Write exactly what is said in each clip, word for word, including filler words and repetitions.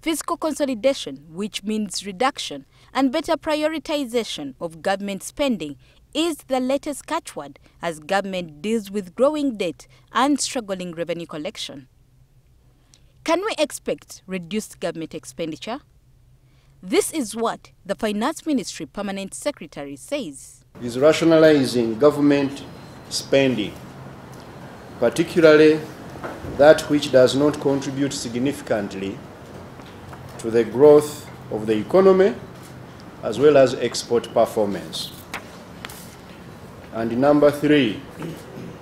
fiscal consolidation, which means reduction, and better prioritization of government spending is the latest catchword as government deals with growing debt and struggling revenue collection. Can we expect reduced government expenditure? This is what the Finance Ministry Permanent Secretary says. Is rationalizing government spending, particularly that which does not contribute significantly to the growth of the economy as well as export performance. And number three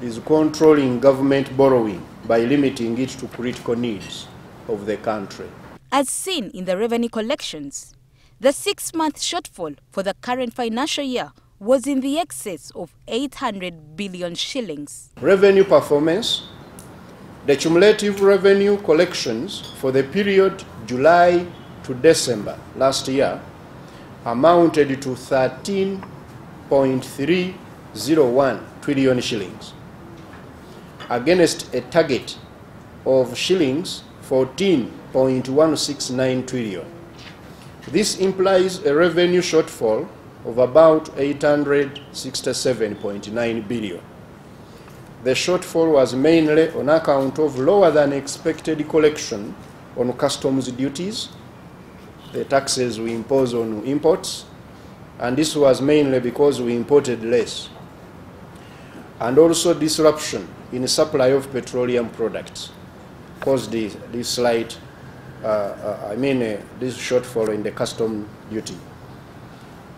is controlling government borrowing by limiting it to critical needs of the country. As seen in the revenue collections, the six-month shortfall for the current financial year was in the excess of eight hundred billion shillings. Revenue performance, the cumulative revenue collections for the period July to December last year amounted to thirteen point three zero one trillion shillings against a target of shillings fourteen point one six nine trillion. This implies a revenue shortfall of about eight hundred sixty-seven point nine billion. The shortfall was mainly on account of lower than expected collection on customs duties, the taxes we impose on imports, and this was mainly because we imported less, and also disruption in the supply of petroleum products caused this, this slight Uh, uh, I mean uh, this shortfall in the custom duty.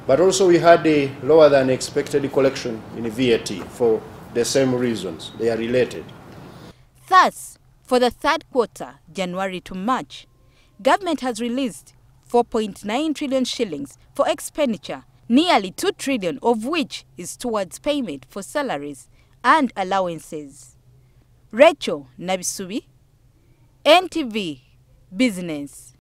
But also we had a lower than expected collection in V A T for the same reasons. They are related. Thus, for the third quarter, January to March, government has released four point nine trillion shillings for expenditure, nearly two trillion of which is towards payment for salaries and allowances. Rachel Nabisubi, N T V Business.